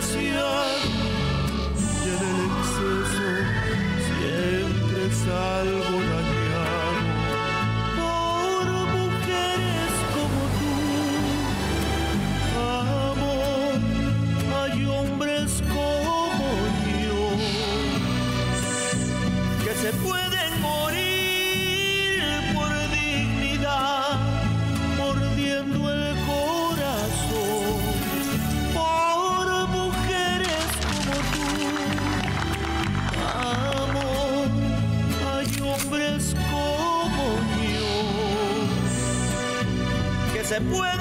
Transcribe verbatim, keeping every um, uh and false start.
tentación y en el exceso siempre salgo dañado por mujeres como tú. Amor, hay hombres como yo que se pueden morir por dignidad, mordiendo el corazón. Hombres como Dios que se pueden